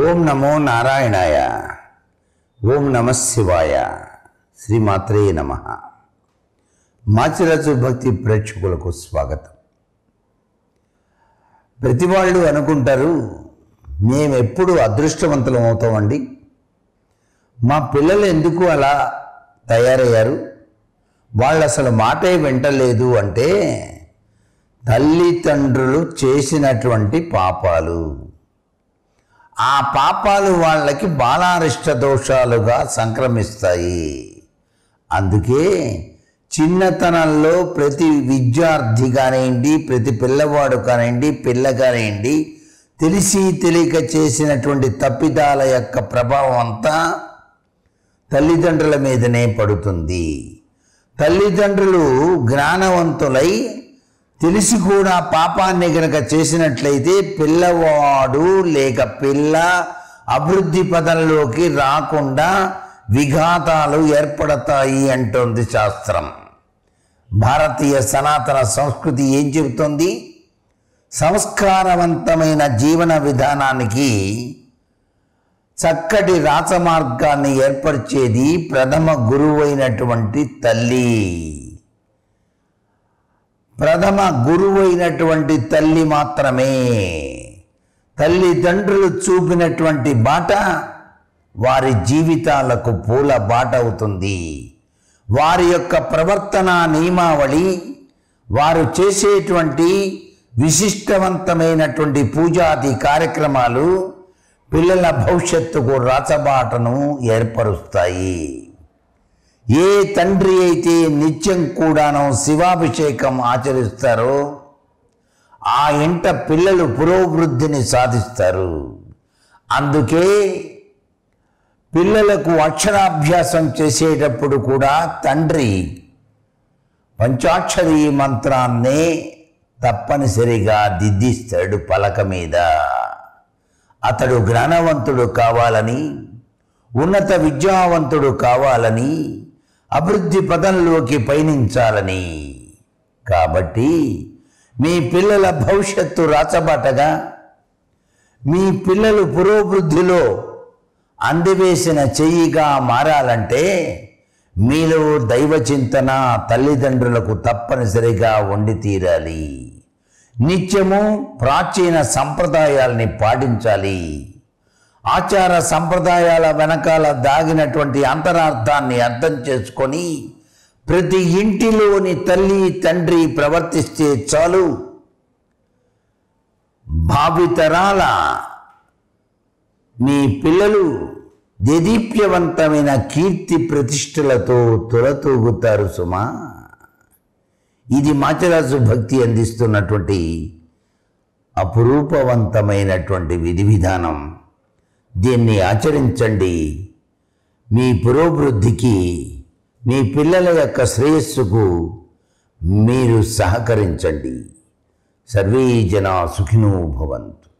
ఓం నమో నారాయణాయ ఓం నమః శివాయ శ్రీమాత్రే నమః మాచిరాజు భక్తి ప్రేక్షకులకు స్వాగతం. ప్రతి వాళ్ళు అనుకుంటారు మేము ఎప్పుడు అదృష్టవంతులం అవుతామండి, మా పిల్లలు ఎందుకు అలా తయారయ్యారు, వాళ్ళు అసలు మాటే వింటలేదు అంటే తల్లిదండ్రులు చేసినటువంటి పాపాలు. ఆ పాపాలు వాళ్ళకి బాలారిష్ట దోషాలుగా సంక్రమిస్తాయి. అందుకే చిన్నతనంలో ప్రతి విద్యార్థి కానివ్వండి, ప్రతి పిల్లవాడు కానివ్వండి, పిల్ల కానివ్వండి, తెలిసి తెలియక చేసినటువంటి తప్పిదాల యొక్క ప్రభావం అంతా తల్లిదండ్రుల మీదనే పడుతుంది. తల్లిదండ్రులు జ్ఞానవంతులై తెలిసి కూడా పాపాన్ని గనక చేసినట్లయితే పిల్లవాడు లేక పిల్ల అభివృద్ధి పదంలోకి రాకుండా విఘాతాలు ఏర్పడతాయి అంటోంది శాస్త్రం. భారతీయ సనాతన సంస్కృతి ఏం చెబుతోంది? సంస్కారవంతమైన జీవన విధానానికి చక్కటి రాచమార్గాన్ని ఏర్పరిచేది ప్రథమ గురువైనటువంటి తల్లి. ప్రథమ గురువైనటువంటి తల్లి మాత్రమే తల్లిదండ్రులు చూపినటువంటి బాట వారి జీవితాలకు పూల బాట అవుతుంది. వారి యొక్క ప్రవర్తన నియమావళి, వారు చేసేటువంటి విశిష్టవంతమైనటువంటి పూజాది కార్యక్రమాలు పిల్లల భవిష్యత్తుకు రాచబాటను ఏర్పరుస్తాయి. ఏ తండ్రి అయితే నిత్యం కూడాను శివాభిషేకం ఆచరిస్తారో ఆ ఇంట పిల్లలు పురోభివృద్ధిని సాధిస్తారు. అందుకే పిల్లలకు అక్షరాభ్యాసం చేసేటప్పుడు కూడా తండ్రి పంచాక్షరీ మంత్రాన్నే తప్పనిసరిగా దిద్దిస్తాడు పలక మీద. అతడు జ్ఞానవంతుడు కావాలని, ఉన్నత విద్యావంతుడు కావాలని, అభివృద్ధి పదంలోకి పయనించాలని. కాబట్టి మీ పిల్లల భవిష్యత్తు రాచబాటగా, మీ పిల్లలు పురోభివృద్ధిలో అందివేసిన చెయ్యిగా మారాలంటే మీలో దైవ చింతన తల్లిదండ్రులకు తప్పనిసరిగా వండి తీరాలి. నిత్యము ప్రాచీన సంప్రదాయాల్ని పాటించాలి. ఆచార సంప్రదాయాల వెనకాల దాగినటువంటి అంతరార్థాన్ని అర్థం చేసుకొని ప్రతి ఇంటిలోని తల్లి తండ్రి ప్రవర్తిస్తే చాలు, భావితరాల మీ పిల్లలు దేదీప్యవంతమైన కీర్తి ప్రతిష్టలతో తొలతూగుతారు సుమా. ఇది మాచిరాజు భక్తి అందిస్తున్నటువంటి అపురూపవంతమైనటువంటి విధి విధానం. దీన్ని ఆచరించండి. మీ పురోభివృద్ధికి, మీ పిల్లల యొక్క శ్రేయస్సుకు మీరు సహకరించండి. సర్వే జనా సుఖినో భవంతు.